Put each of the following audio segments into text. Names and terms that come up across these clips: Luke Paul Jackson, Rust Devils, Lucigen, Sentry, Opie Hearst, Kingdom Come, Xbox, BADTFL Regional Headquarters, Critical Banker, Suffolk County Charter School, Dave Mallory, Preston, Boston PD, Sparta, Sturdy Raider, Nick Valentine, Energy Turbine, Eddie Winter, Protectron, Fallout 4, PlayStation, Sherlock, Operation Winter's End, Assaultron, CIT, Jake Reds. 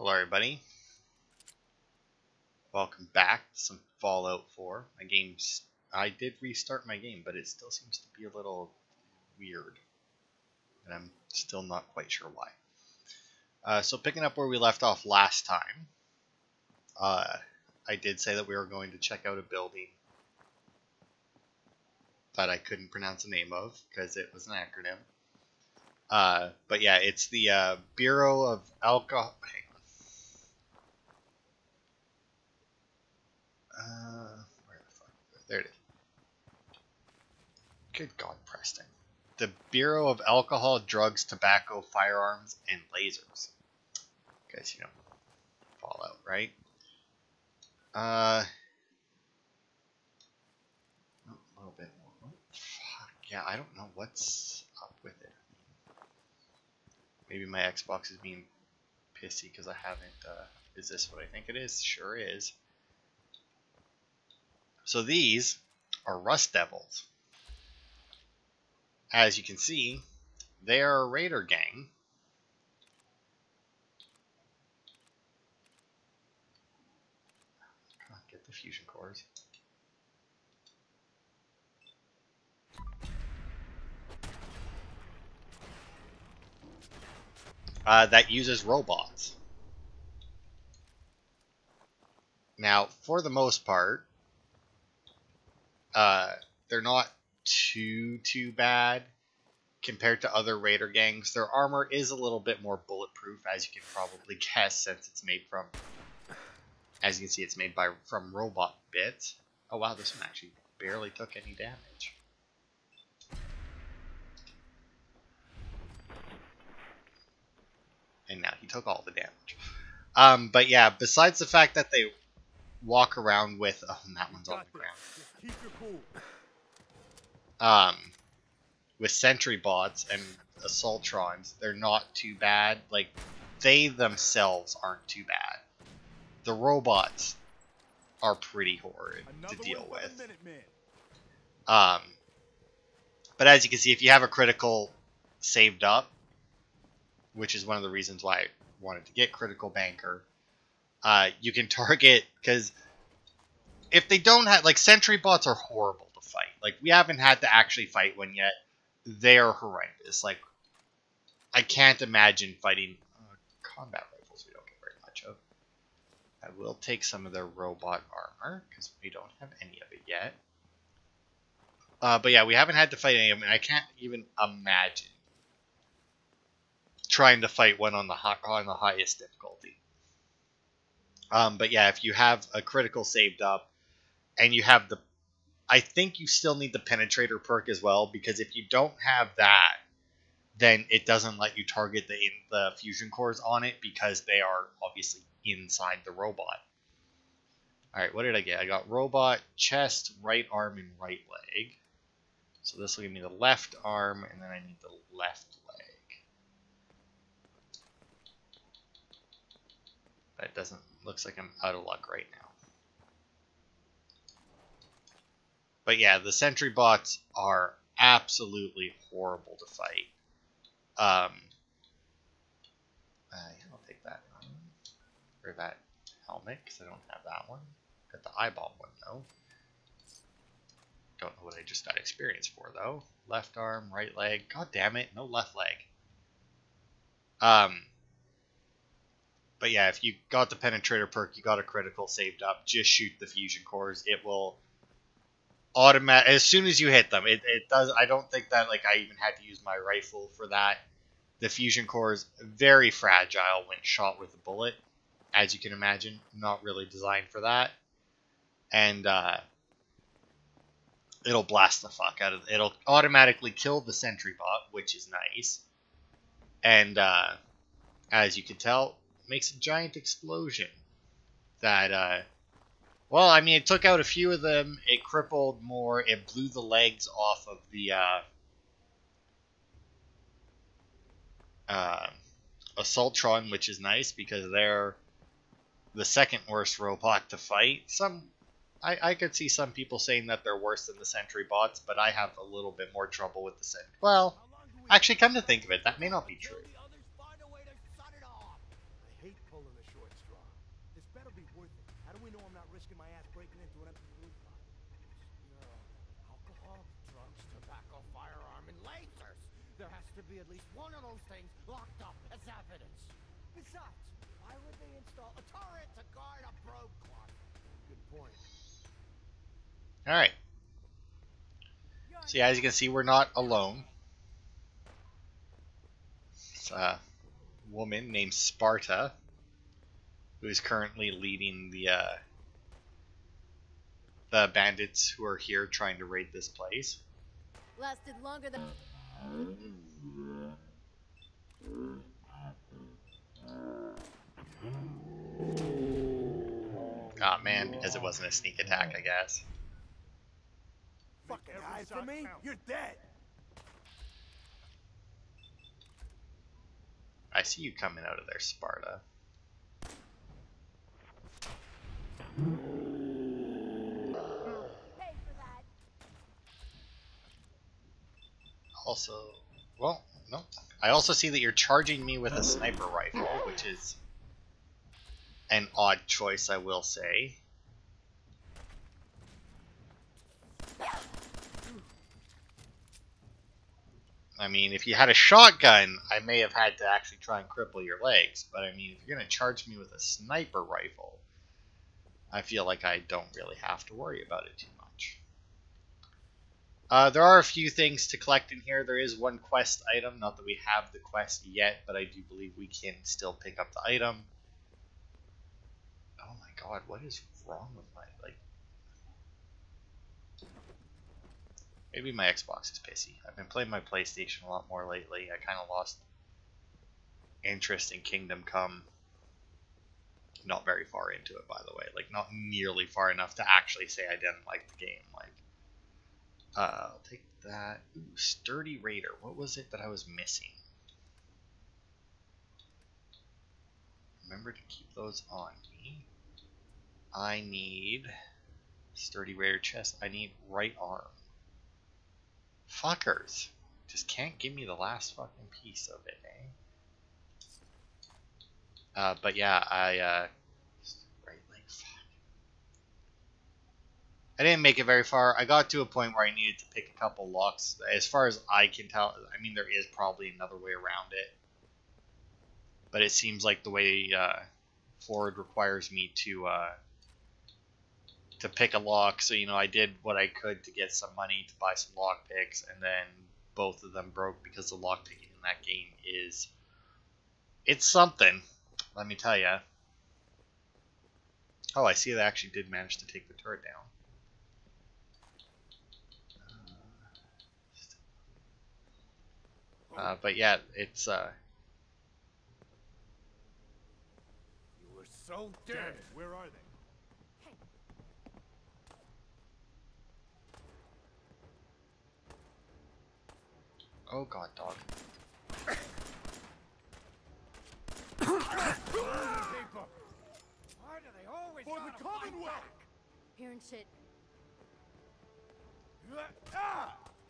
Hello everybody, welcome back to some Fallout 4. My game's, I did restart my game, but it still seems to be a little weird, and I'm still not quite sure why. So picking up where we left off last time, I did say that we were going to check out a building that I couldn't pronounce the name of because it was an acronym. But yeah, it's the Bureau of Alcohol. Where the fuck? There it is. Good God, Preston. The Bureau of Alcohol, Drugs, Tobacco, Firearms, and Lasers. Because, you know, Fallout, right? A little bit more. Oh, fuck, yeah, I don't know what's up with it. Maybe my Xbox is being pissy because I haven't, is this what I think it is? Sure is. So these are Rust Devils. As you can see, they are a raider gang. Get the fusion cores. That uses robots. Now, for the most part, they're not too bad compared to other raider gangs. Their armor is a little bit more bulletproof, as you can probably guess, since it's made from, as you can see, it's made from robot bits. Oh wow, this one actually barely took any damage. And now he took all the damage. But yeah, besides the fact that they walk around with... Oh, and that one's on the ground. Keep your cool. With Sentry bots and Assaultrons, they're not too bad. Like, they themselves aren't too bad. The robots are pretty horrid to deal with. But as you can see, if you have a critical saved up, which is one of the reasons why I wanted to get Critical Banker. You can target, because if they don't have, like, Sentry bots are horrible to fight. Like, we haven't had to actually fight one yet. They are horrendous. Like, I can't imagine fighting combat rifles we don't get very much of. I will take some of their robot armor, because we don't have any of it yet. But yeah, we haven't had to fight any of them, and I can't even imagine trying to fight one on the highest difficulty. But yeah, if you have a critical saved up, and you have the... I think you still need the Penetrator perk as well, because if you don't have that, then it doesn't let you target the fusion cores on it, because they are obviously inside the robot. Alright, what did I get? I got robot, chest, right arm, and right leg. So this will give me the left arm, and then I need the left leg. That doesn't, looks like I'm out of luck right now. But yeah, the Sentry bots are absolutely horrible to fight. I'll take that one, or that helmet, because I don't have that one. Got the eyeball one though. Don't know what I just got experience for though. Left arm, right leg. God damn it, no left leg. But yeah, if you got the Penetrator perk, you got a critical saved up, just shoot the fusion cores. It will automatic as soon as you hit them. It does. I don't think that, like, I even had to use my rifle for that. The fusion cores, very fragile when shot with a bullet, as you can imagine. Not really designed for that. And it'll blast the fuck out of... It'll automatically kill the Sentry bot, which is nice. And as you can tell... makes a giant explosion that well, I mean, it took out a few of them, it crippled more, it blew the legs off of the Assaultron, which is nice because they're the second worst robot to fight. I could see some people saying that they're worse than the Sentry bots, but I have a little bit more trouble with the Sentry. Well, actually, come to think of it, that may not be true. hate pulling the short straw. This better be worth it. How do we know I'm not risking my ass breaking into an empty food pot? Alcohol, drugs, tobacco, firearm, and lasers! There has to be at least one of those things locked up as evidence. Besides, why would they install a turret to guard a probe clock? Good point. Alright. So yeah, as you can see, we're not alone. It's a woman named Sparta, who is currently leading the bandits who are here trying to raid this place. Lasted longer than... Ah, oh, man, because it wasn't a sneak attack, I guess. Fucking eyes for me? You're dead! I see you coming out of there, Sparta. Also, well, no. I also see that you're charging me with a sniper rifle, which is an odd choice, I will say. I mean, if you had a shotgun, I may have had to actually try and cripple your legs, but I mean, if you're going to charge me with a sniper rifle, I feel like I don't really have to worry about it too much. There are a few things to collect in here. There is one quest item. Not that we have the quest yet, but I do believe we can still pick up the item. Oh my god, what is wrong with my, like... Maybe my Xbox is pissy. I've been playing my PlayStation a lot more lately. I kind of lost interest in Kingdom Come. Not very far into it, by the way. Like, not nearly far enough to actually say I didn't like the game. Like... I'll take that. Ooh, Sturdy Raider. What was it that I was missing? Remember to keep those on me. I need Sturdy Raider chest. I need right arm. Fuckers. Just can't give me the last fucking piece of it, eh? But yeah, I didn't make it very far. I got to a point where I needed to pick a couple locks. As far as I can tell, I mean, there is probably another way around it. But it seems like the way forward requires me to pick a lock. So, you know, I did what I could to get some money to buy some lock picks. And then both of them broke because the lock picking in that game is... It's something, let me tell you. Oh, I see they actually did manage to take the turret down. But yeah, it's, You were so dead! Where are they? Hey. Oh god, dog. Why do they always for the Commonwealth! Hearing shit.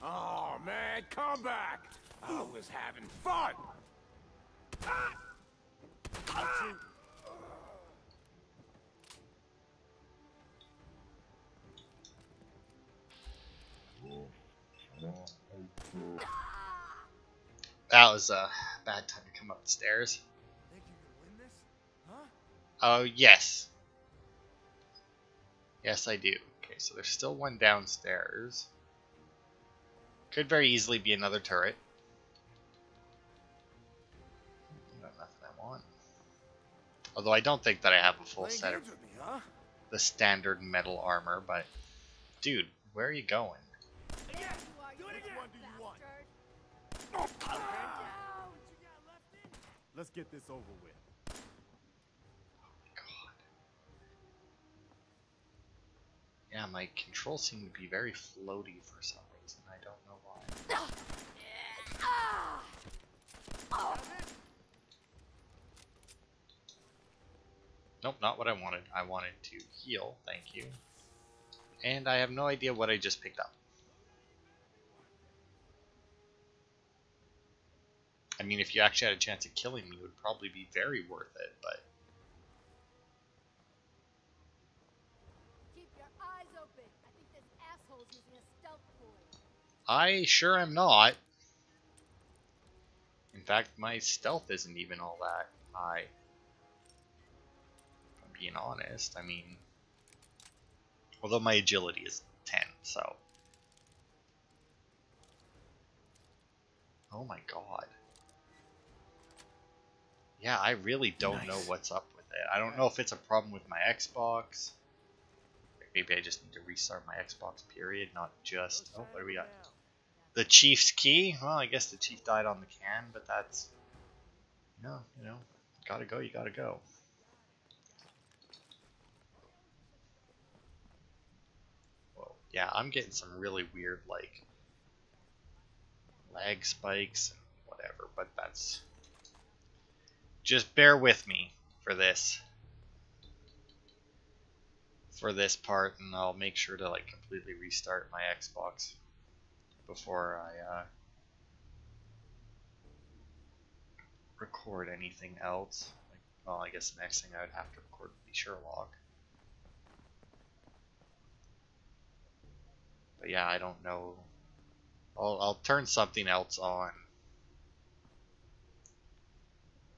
Oh man, come back! I was having fun! Ah! Ah! That was a bad time to come up the stairs. Think you can win this? Huh? Oh, yes. Yes, I do. Okay, so there's still one downstairs. Could very easily be another turret. Although I don't think that I have a full set of the standard metal armor, but... Dude, where are you going? Let's get this over with. Oh my god. Yeah, my controls seem to be very floaty for some reason. I don't know why. Nope, not what I wanted. I wanted to heal, thank you. And I have no idea what I just picked up. I mean, if you actually had a chance of killing me, it would probably be very worth it, but... Keep your eyes open. I think this asshole's using a stealth pool. I sure am not. In fact, my stealth isn't even all that high. If I'm being honest, I mean... Although my agility is 10, so... Oh my god. Yeah, I really don't know what's up with it. I don't know if it's a problem with my Xbox. Maybe I just need to restart my Xbox, period, not just... Oh, what do we got? The Chief's key? Well, I guess the Chief died on the can, but that's... No, you know, gotta go, you gotta go. Whoa, yeah, I'm getting some really weird, like... lag spikes and whatever, but that's... Just bear with me for this. For this part, and I'll make sure to like completely restart my Xbox before I record anything else. Like, well, I guess the next thing I would have to record would be Sherlock. But yeah, I don't know. I'll turn something else on,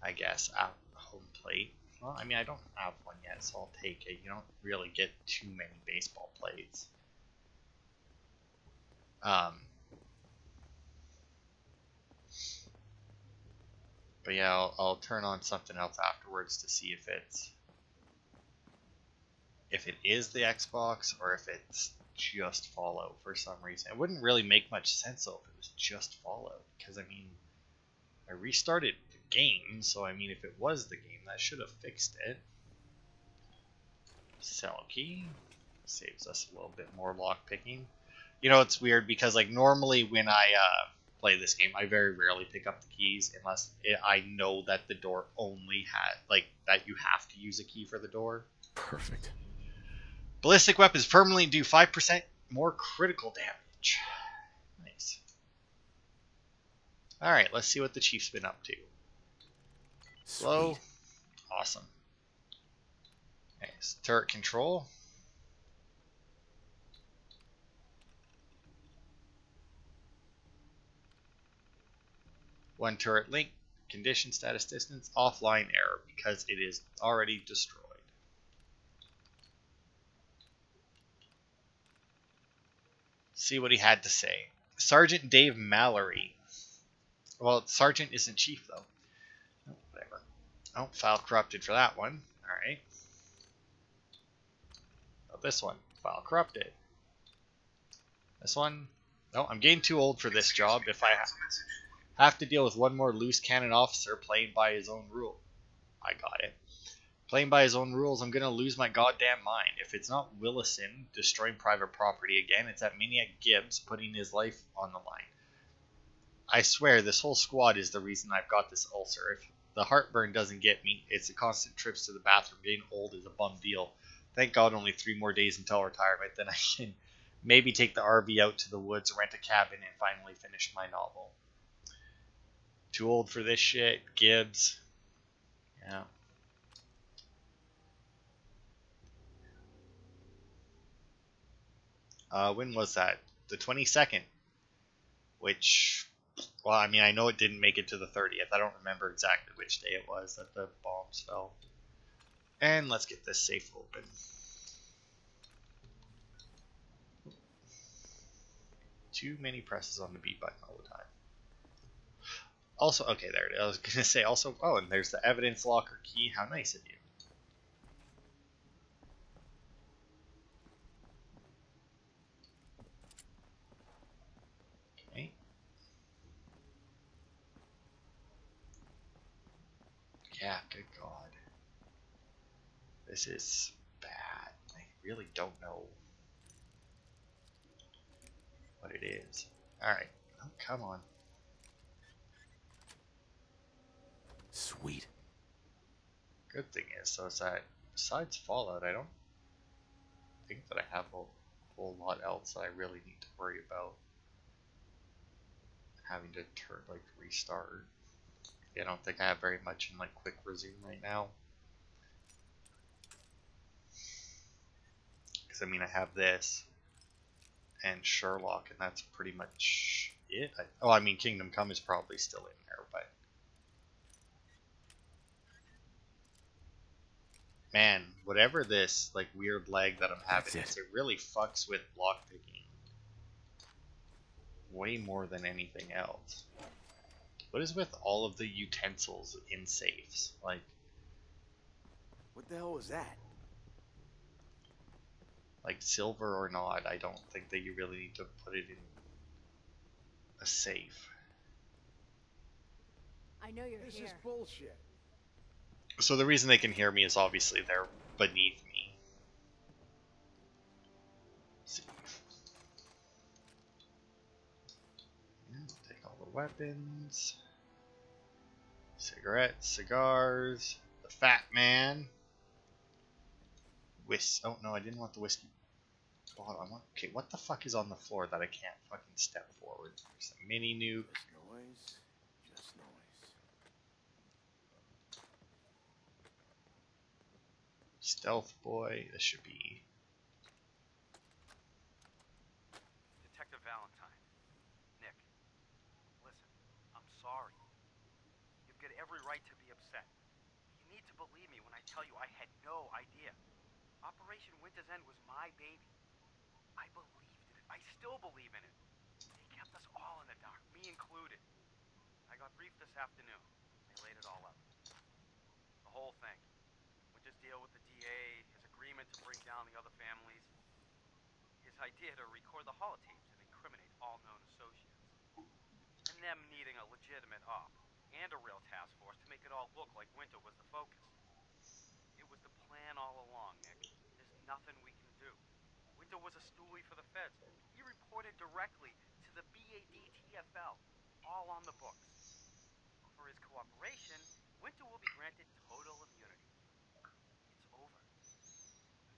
I guess, at home plate. Well, I mean, I don't have one yet, so I'll take it. You don't really get too many baseball plates. But yeah, I'll turn on something else afterwards to see if it's... If it is the Xbox, or if it's just Fallout for some reason. It wouldn't really make much sense though if it was just Fallout, because I mean, I restarted the game, so I mean, if it was the game, that should have fixed it. Cell key saves us a little bit more lockpicking. You know, it's weird because like normally when I play this game, I very rarely pick up the keys unless I know that the door only had like that you have to use a key for the door. Perfect. Ballistic weapons permanently do 5% more critical damage. Nice. Alright, let's see what the Chief's been up to. Slow. Awesome. Nice. Turret control. One turret link. Condition status distance. Offline error because it is already destroyed. See what he had to say. Sergeant Dave Mallory. Well, Sergeant isn't Chief, though. Oh, whatever. Oh, file corrupted for that one. Alright. Oh, this one. File corrupted. This one. No, I'm getting too old for this job if I have to deal with one more loose cannon officer playing by his own rule. I got it. Playing by his own rules, I'm going to lose my goddamn mind. If it's not Willison destroying private property again, it's that maniac Gibbs putting his life on the line. I swear, this whole squad is the reason I've got this ulcer. If the heartburn doesn't get me, it's the constant trips to the bathroom. Getting old is a bum deal. Thank God only 3 more days until retirement. Then I can maybe take the RV out to the woods, rent a cabin, and finally finish my novel. Too old for this shit, Gibbs. Yeah. When was that? The 22nd. Which, well, I mean, I know it didn't make it to the 30th. I don't remember exactly which day it was that the bombs fell. And let's get this safe open. Too many presses on the B button all the time. Also, okay, there it is. I was going to say also, oh, and there's the evidence locker key. How nice of you. Yeah, good God. This is bad. I really don't know what it is. Alright. Oh, come on. Sweet. Good thing is, though, is that besides Fallout, I don't think that I have a whole lot else that I really need to worry about having to turn, like, restart. I don't think I have very much in like quick resume right now. Because I mean, I have this and Sherlock, and that's pretty much it. Oh, I mean, Kingdom Come is probably still in there, but man, whatever this like weird lag that I'm having is, it really fucks with block picking way more than anything else. What is with all of the utensils in safes? Like, what the hell was that? Like, silver or not, I don't think that you really need to put it in a safe. I know you're here. This is bullshit. So the reason they can hear me is obviously they're beneath me. Safe. Take all the weapons. Cigarettes, cigars, the fat man. Oh no, I didn't want the whiskey bottle. I want, okay, what the fuck is on the floor that I can't fucking step forward? There's a mini nuke. Just noise. Just noise. Stealth boy. This should be Detective Valentine. Nick, listen, I'm sorry. You've got every right to be upset. You need to believe me when I tell you I had no idea. Operation Winter's End was my baby. I believed in it. I still believe in it. They kept us all in the dark, me included. I got briefed this afternoon. They laid it all up. The whole thing. We'll just deal with the DA, his agreement to bring down the other families, his idea to record the holotapes and incriminate all known associates, and them needing a legitimate op and a real task force to make it all look like Winter was the focus. It was the plan all along, Nick. There's nothing we can do. Winter was a stoolie for the feds. He reported directly to the BADTFL, all on the books. For his cooperation, Winter will be granted total immunity. It's over.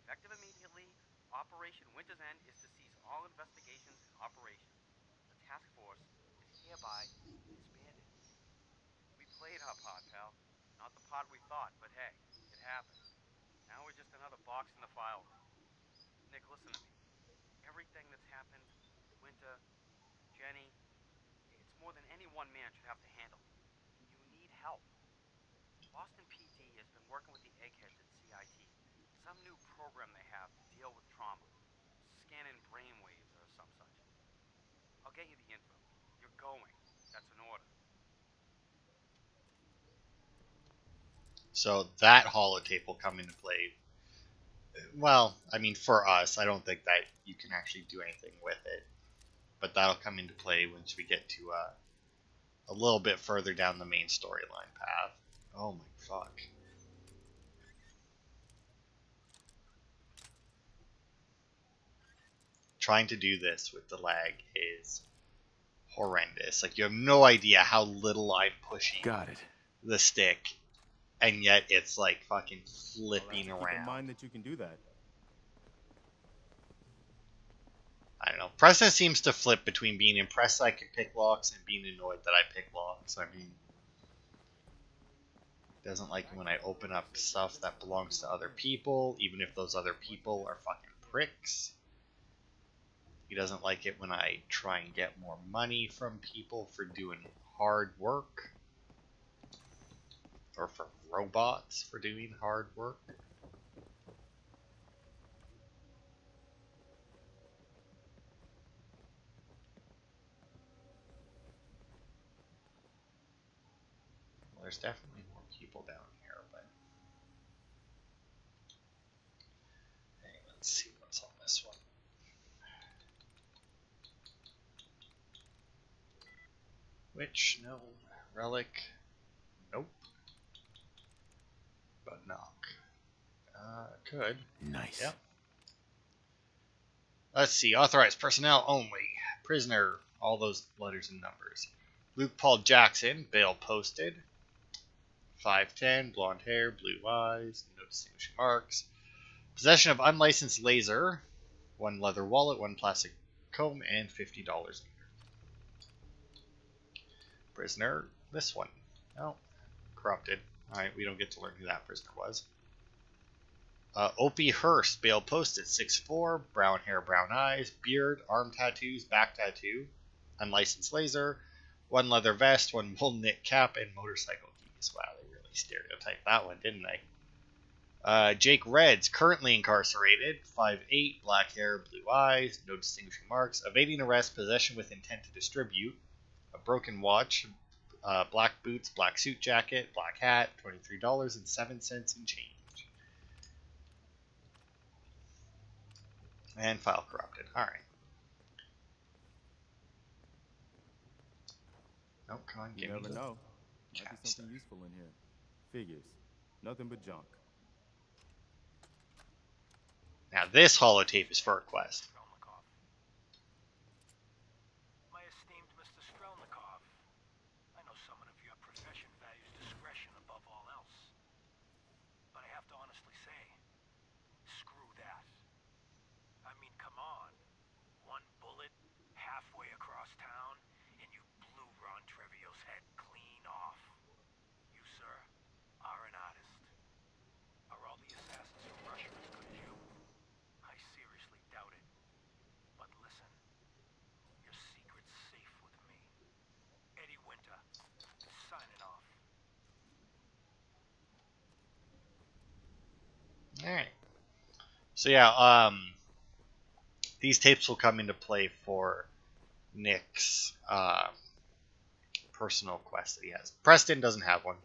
Effective immediately, Operation Winter's End is to cease all investigations and operations. The task force is hereby disbanded. We played our part, pal. Not the part we thought, but hey, it happened. Now we're just another box in the file room. Nick, listen to me. Everything that's happened, Winter, Jenny, it's more than any one man should have to handle. You need help. Boston PD has been working with the eggheads at CIT. Some new program they have to deal with trauma. Scanning brainwaves or some such. I'll get you the info. You're going. That's an order. So that holotape will come into play. Well, I mean, for us, I don't think that you can actually do anything with it. But that'll come into play once we get to a little bit further down the main storyline path. Oh my fuck. Trying to do this with the lag is horrendous. Like, you have no idea how little I'm pushing the stick. And yet it's like fucking flipping around. Keep in mind that you can do that. I don't know. Preston seems to flip between being impressed that I can pick locks and being annoyed that I pick locks. I mean, doesn't like when I open up stuff that belongs to other people, even if those other people are fucking pricks. He doesn't like it when I try and get more money from people for doing hard work. Or for robots for doing hard work. Well, there's definitely more people down here, but hey, let's see what's on this one. Witch, no. Relic, nope. But knock. Could. Nice. Yep. Let's see. Authorized personnel only. Prisoner. All those letters and numbers. Luke Paul Jackson. Bail posted. 5'10". Blonde hair. Blue eyes. No distinguishing marks. Possession of unlicensed laser. 1 leather wallet. 1 plastic comb. And $50 a year. Prisoner. This one. No. corrupted. Alright, we don't get to learn who that prisoner was. Opie Hearst, bail posted, 6'4", brown hair, brown eyes, beard, arm tattoos, back tattoo, unlicensed laser, one leather vest, one wool knit cap, and motorcycle keys. Wow, they really stereotyped that one, didn't they? Jake Reds, currently incarcerated, 5'8", black hair, blue eyes, no distinguishing marks, evading arrest, possession with intent to distribute, a broken watch, black boots, black suit jacket, black hat, $23.07 in change. And file corrupted. All right. Nope, come on, give me the know. Might be something useful in here. Figures. Nothing but junk. Now this holotape is for a quest. Alright. So yeah, these tapes will come into play for Nick's personal quest that he has. Preston doesn't have one.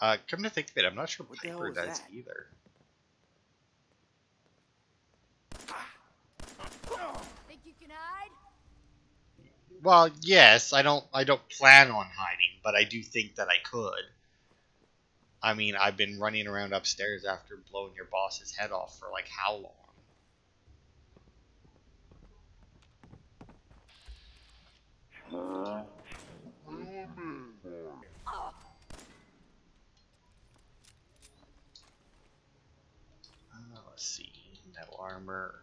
Come to think of it, I'm not sure what Piper does either. Think you can hide? Well, yes, I don't plan on hiding, but I do think that I could. I mean, I've been running around upstairs after blowing your boss's head off for, like, how long? Let's see. Metal armor.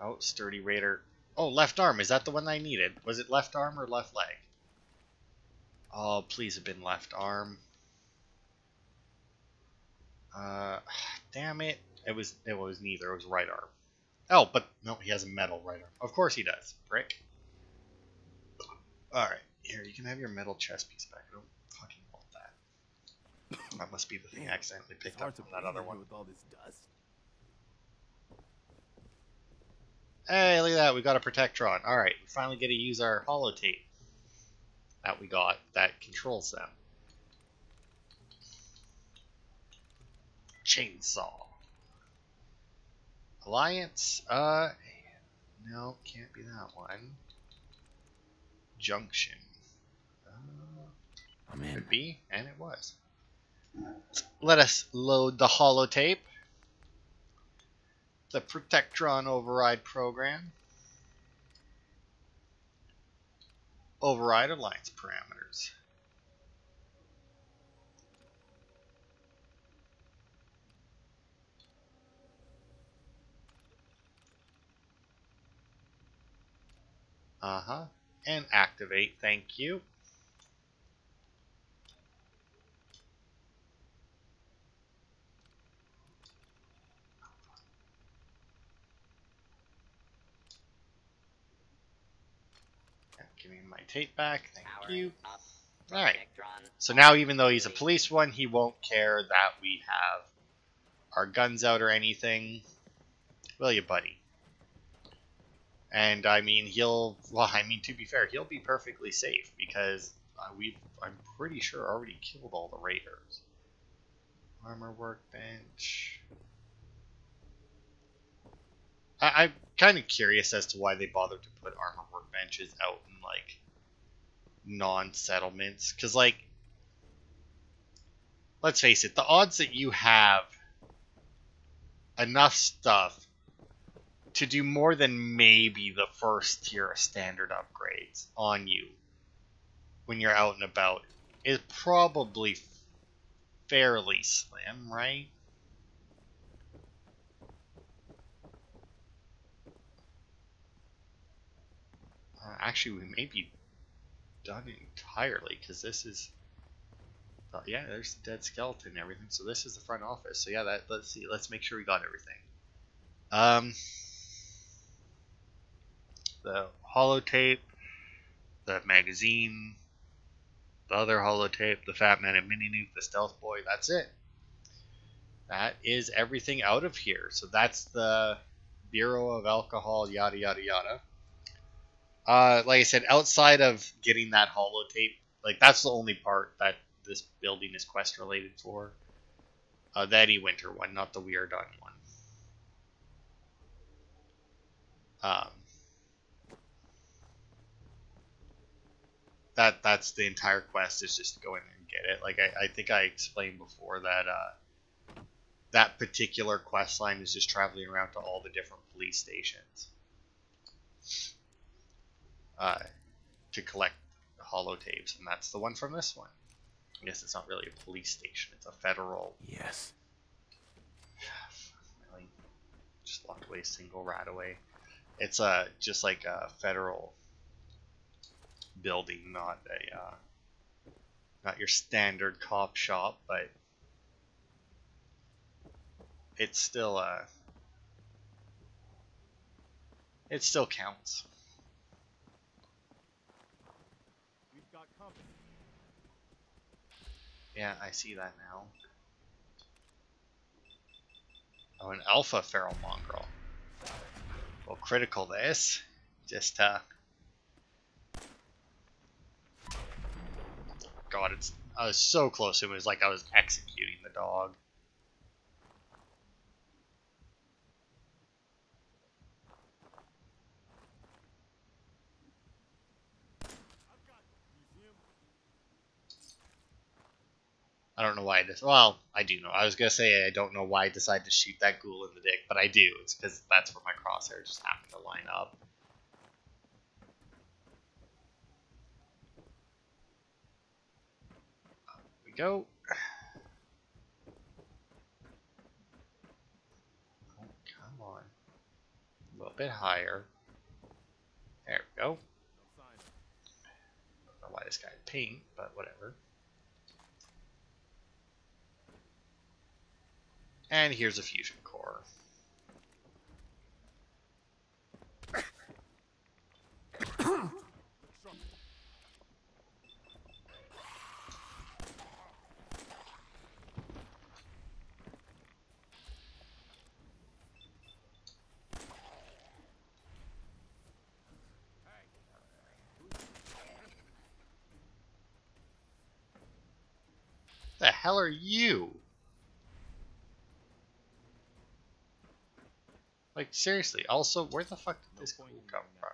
Oh, Sturdy Raider. Oh, left arm. Is that the one I needed? Was it left arm or left leg? Oh, please have been left arm. Damn it. It was neither. It was right arm. Oh, but no, he has a metal right arm. Of course he does, prick. Alright, here, you can have your metal chest piece back. I don't fucking want that. That must be the thing I accidentally picked up from that other one. With all this dust. Hey, look at that. We got a Protectron. Alright, we finally get to use our holotape that we got that controls them. Chainsaw. Alliance, no, can't be that one. Junction. Could be, and it was. Let us load the holotape. The Protectron override program. Override alliance parameters. And activate, thank you. Give me my tape back. Thank you. Alright. So now even though he's a police one, he won't care that we have our guns out or anything. Will you, buddy? And I mean, to be fair, he'll be perfectly safe because I'm pretty sure already killed all the raiders. Armor workbench. I'm kind of curious as to why they bothered to put armor workbenches out in, like, non-settlements. Because, like, let's face it, the odds that you have enough stuff to do more than maybe the first tier of standard upgrades on you when you're out and about is probably fairly slim, right? Actually, we may be done it entirely, because this is, yeah, there's the dead skeleton and everything. So this is the front office. So yeah, that, let's see, let's make sure we got everything. The holotape, the magazine, the other holotape, the Fat Man and Mini Nuke, the Stealth Boy. That's it. That is everything out of here. So that's the Bureau of Alcohol, yada, yada, yada. Like I said, outside of getting that holotape, like that's the only part that this building is quest related for. The Eddie Winter one, not the Weird On one. That's the entire quest, is just to go in and get it. Like I think I explained before that that particular quest line is just traveling around to all the different police stations to collect the holotapes, and that's the one from this one. I guess it's not really a police station; it's a federal. Yes. Really, just locked away a single rat away. It's a just like a federal building, not a not your standard cop shop, but it's still it still counts. We've got company. Yeah, I see that now. Oh, an alpha feral mongrel. Well, critical this. Just God, it's I was so close. It was like I was executing the dog. I don't know why this. Well, I do know. I was gonna say I don't know why I decided to shoot that ghoul in the dick, but I do. It's because that's where my crosshair just happened to line up. Up we go. Oh, come on. A little bit higher. There we go. I don't know why this guy pinged, but whatever. And here's a fusion core. The hell are you? Like, seriously, also, where the fuck did this come from?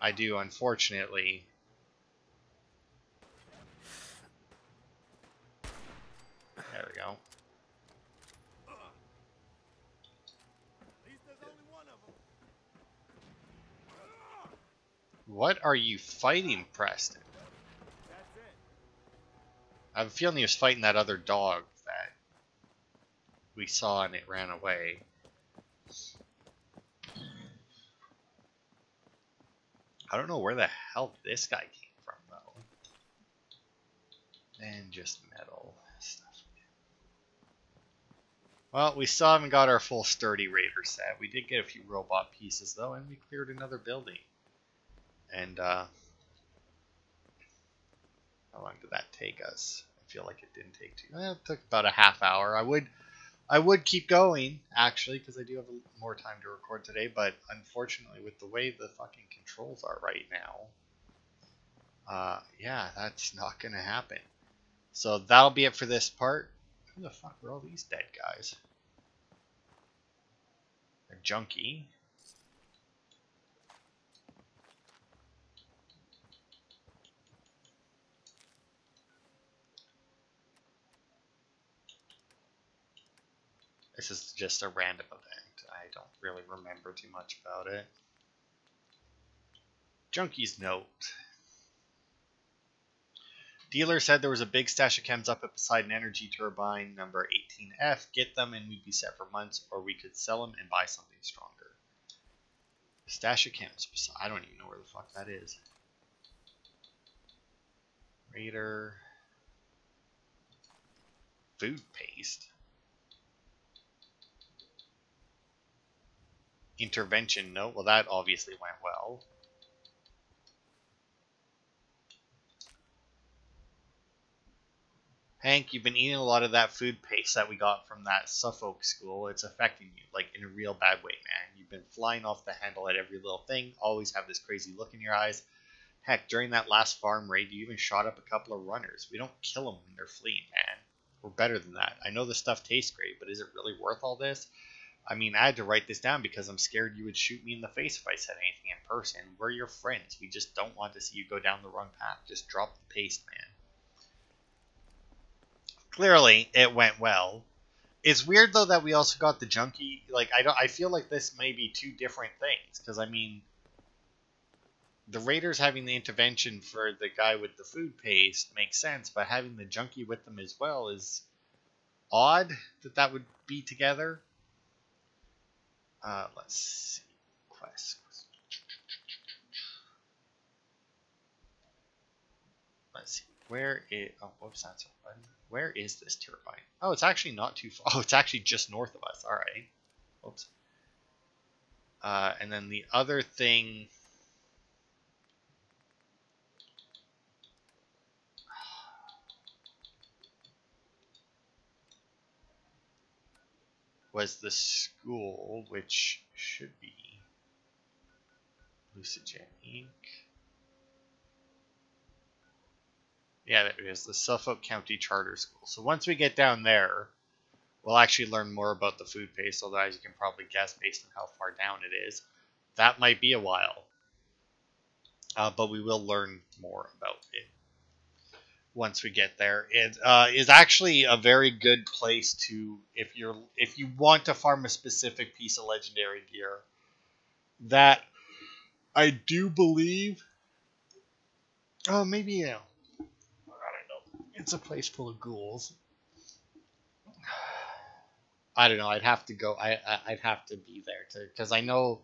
I do, unfortunately. What are you fighting, Preston? That's it. I have a feeling he was fighting that other dog that we saw and it ran away. I don't know where the hell this guy came from, though. And just metal stuff. Well, we still haven't got our full Sturdy Raider set. We did get a few robot pieces, though, and we cleared another building. And, how long did that take us? I feel like it didn't take too long. It took about a half hour. I would keep going, actually, because I do have more time to record today, but unfortunately, with the way the fucking controls are right now, yeah, that's not going to happen. So that'll be it for this part. Who the fuck are all these dead guys? They're junky. This is just a random event. I don't really remember too much about it. Junkie's note. Dealer said there was a big stash of chems up at Poseidon Energy Turbine number 18F. Get them and we'd be set for months, or we could sell them and buy something stronger. Stash of chems. I don't even know where the fuck that is. Raider. Food paste. Intervention note. Well, that obviously went well. Hank, you've been eating a lot of that food paste that we got from that Suffolk school. It's affecting you, like, in a real bad way, man. You've been flying off the handle at every little thing. Always have this crazy look in your eyes. Heck, during that last farm raid, you even shot up a couple of runners. We don't kill them when they're fleeing, man. We're better than that. I know the stuff tastes great, but is it really worth all this? I mean, I had to write this down because I'm scared you would shoot me in the face if I said anything in person. We're your friends. We just don't want to see you go down the wrong path. Just drop the paste, man. Clearly, it went well. It's weird, though, that we also got the junkie. Like, I feel like this may be two different things. Because, I mean, the Raiders having the intervention for the guy with the food paste makes sense. But having the junkie with them as well is odd that that would be together. Let's see. Quest. Let's see. Where is... Oh, whoops, that's a button. Where is this turbine? Oh, it's actually not too far. Oh, it's actually just north of us. All right. Oops. And then the other thing. Was the school, which should be Lucigen Inc. Yeah, there it is, the Suffolk County Charter School. So once we get down there, we'll actually learn more about the food paste, although as you can probably guess based on how far down it is, that might be a while. But we will learn more about it once we get there. It is actually a very good place to, if you want to farm a specific piece of legendary gear, that I do believe, oh, maybe, you know, it's a place full of ghouls. I don't know. I'd have to go. I'd have to be there to, because I know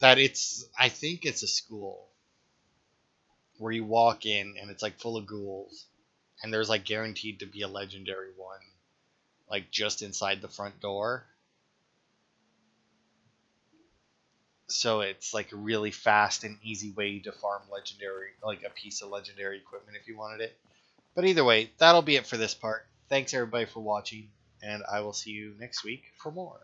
that it's. I think it's a school where you walk in and it's like full of ghouls, and there's like guaranteed to be a legendary one, like just inside the front door. So it's like a really fast and easy way to farm legendary, like a piece of legendary equipment if you wanted it. But either way, that'll be it for this part. Thanks everybody for watching, and I will see you next week for more.